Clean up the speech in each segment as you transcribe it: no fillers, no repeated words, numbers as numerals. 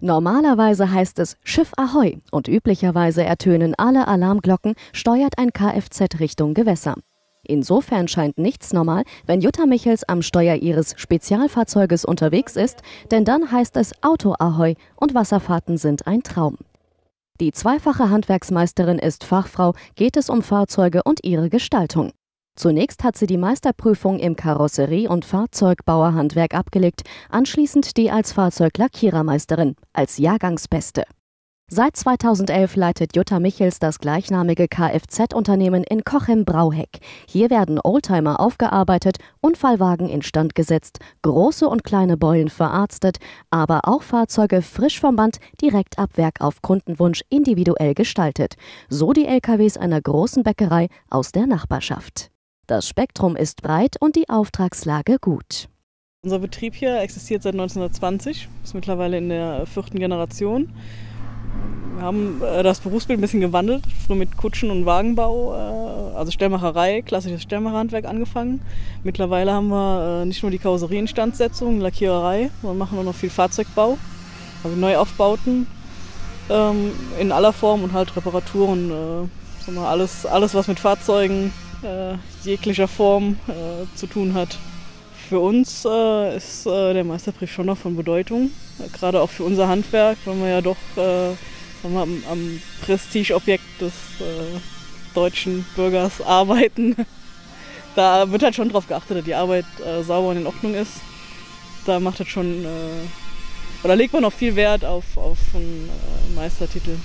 Normalerweise heißt es Schiff Ahoi und üblicherweise ertönen alle Alarmglocken, steuert ein Kfz Richtung Gewässer. Insofern scheint nichts normal, wenn Jutta Michels am Steuer ihres Spezialfahrzeuges unterwegs ist, denn dann heißt es Auto Ahoi und Wasserfahrten sind ein Traum. Die zweifache Handwerksmeisterin ist Fachfrau, geht es um Fahrzeuge und ihre Gestaltung. Zunächst hat sie die Meisterprüfung im Karosserie- und Fahrzeugbauerhandwerk abgelegt, anschließend die als Fahrzeuglackierermeisterin, als Jahrgangsbeste. Seit 2011 leitet Jutta Michels das gleichnamige Kfz-Unternehmen in Cochem-Brauheck. Hier werden Oldtimer aufgearbeitet, Unfallwagen instand gesetzt, große und kleine Beulen verarztet, aber auch Fahrzeuge frisch vom Band direkt ab Werk auf Kundenwunsch individuell gestaltet. So die LKWs einer großen Bäckerei aus der Nachbarschaft. Das Spektrum ist breit und die Auftragslage gut. Unser Betrieb hier existiert seit 1920, ist mittlerweile in der 4. Generation. Wir haben das Berufsbild ein bisschen gewandelt, früher mit Kutschen- und Wagenbau, also Stellmacherei, klassisches Stellmacherhandwerk angefangen. Mittlerweile haben wir nicht nur die Karosserieinstandsetzung, Lackiererei, sondern machen auch noch viel Fahrzeugbau, also Neuaufbauten in aller Form und halt Reparaturen, alles was mit Fahrzeugen jeglicher Form zu tun hat. Für uns ist der Meisterbrief schon noch von Bedeutung, gerade auch für unser Handwerk, weil wir ja doch am Prestigeobjekt des deutschen Bürgers arbeiten. Da wird halt schon darauf geachtet, dass die Arbeit sauber und in Ordnung ist. Da macht halt schon, oder legt man noch viel Wert auf einen Meistertitel.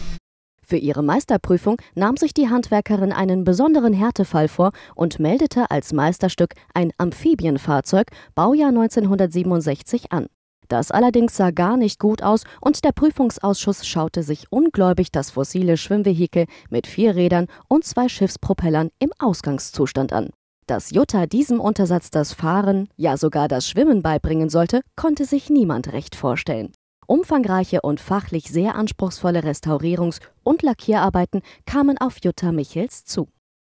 Für ihre Meisterprüfung nahm sich die Handwerkerin einen besonderen Härtefall vor und meldete als Meisterstück ein Amphibienfahrzeug, Baujahr 1967 an. Das allerdings sah gar nicht gut aus und der Prüfungsausschuss schaute sich ungläubig das fossile Schwimmvehikel mit 4 Rädern und 2 Schiffspropellern im Ausgangszustand an. Dass Jutta diesem Untersatz das Fahren, ja sogar das Schwimmen beibringen sollte, konnte sich niemand recht vorstellen. Umfangreiche und fachlich sehr anspruchsvolle Restaurierungs- und Lackierarbeiten kamen auf Jutta Michels zu.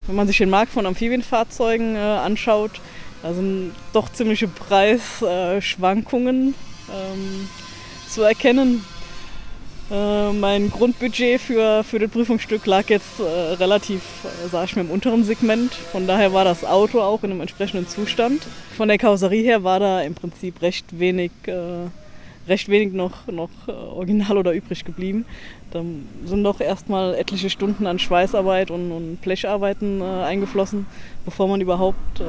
Wenn man sich den Markt von Amphibienfahrzeugen anschaut, da sind doch ziemliche Preisschwankungen zu erkennen. Mein Grundbudget für das Prüfungsstück lag jetzt relativ, sag ich mal, im unteren Segment. Von daher war das Auto auch in einem entsprechenden Zustand. Von der Karosserie her war da im Prinzip recht wenig noch original oder übrig geblieben. Da sind doch erstmal etliche Stunden an Schweißarbeit und Blecharbeiten eingeflossen, bevor man überhaupt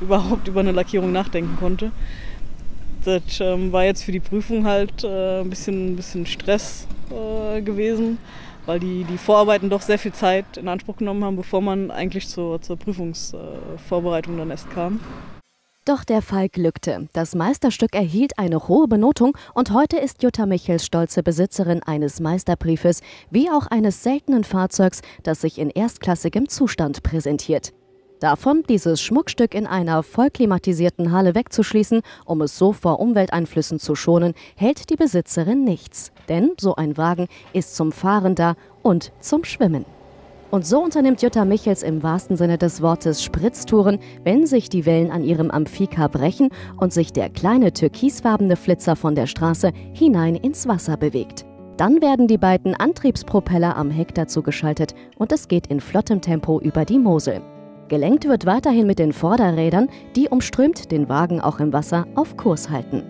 über eine Lackierung nachdenken konnte. Das war jetzt für die Prüfung halt ein bisschen Stress gewesen, weil die Vorarbeiten doch sehr viel Zeit in Anspruch genommen haben, bevor man eigentlich zur Prüfungsvorbereitung dann erst kam. Doch der Fall glückte. Das Meisterstück erhielt eine hohe Benotung und heute ist Jutta Michels stolze Besitzerin eines Meisterbriefes, wie auch eines seltenen Fahrzeugs, das sich in erstklassigem Zustand präsentiert. Davon dieses Schmuckstück in einer vollklimatisierten Halle wegzuschließen, um es so vor Umwelteinflüssen zu schonen, hält die Besitzerin nichts. Denn so ein Wagen ist zum Fahren da und zum Schwimmen. Und so unternimmt Jutta Michels im wahrsten Sinne des Wortes Spritztouren, wenn sich die Wellen an ihrem Amphicar brechen und sich der kleine türkisfarbene Flitzer von der Straße hinein ins Wasser bewegt. Dann werden die beiden Antriebspropeller am Heck dazu geschaltet und es geht in flottem Tempo über die Mosel. Gelenkt wird weiterhin mit den Vorderrädern, die umströmt den Wagen auch im Wasser auf Kurs halten.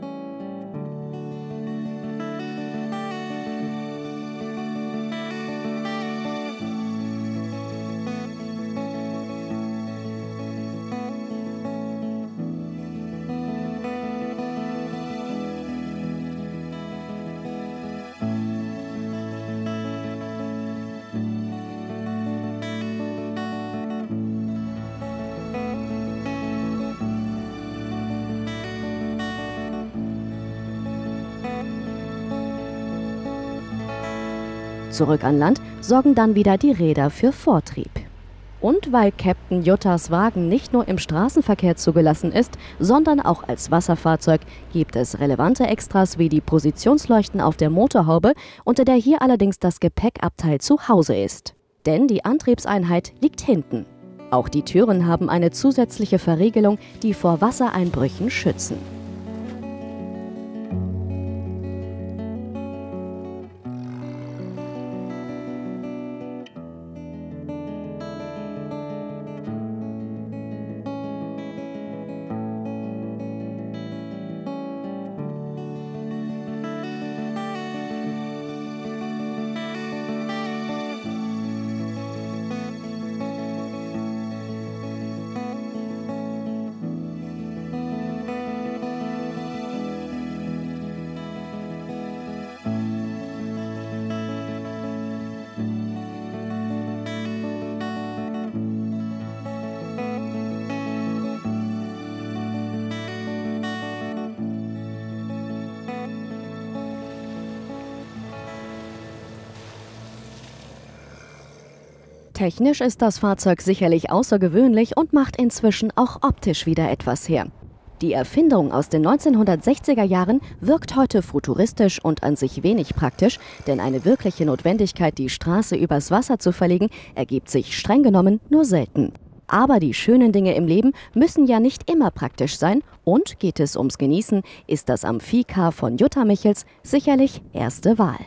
Zurück an Land sorgen dann wieder die Räder für Vortrieb. Und weil Captain Juttas Wagen nicht nur im Straßenverkehr zugelassen ist, sondern auch als Wasserfahrzeug, gibt es relevante Extras wie die Positionsleuchten auf der Motorhaube, unter der hier allerdings das Gepäckabteil zu Hause ist. Denn die Antriebseinheit liegt hinten. Auch die Türen haben eine zusätzliche Verriegelung, die vor Wassereinbrüchen schützen. Technisch ist das Fahrzeug sicherlich außergewöhnlich und macht inzwischen auch optisch wieder etwas her. Die Erfindung aus den 1960er Jahren wirkt heute futuristisch und an sich wenig praktisch, denn eine wirkliche Notwendigkeit, die Straße übers Wasser zu verlegen, ergibt sich streng genommen nur selten. Aber die schönen Dinge im Leben müssen ja nicht immer praktisch sein und geht es ums Genießen, ist das Amphicar von Jutta Michels sicherlich erste Wahl.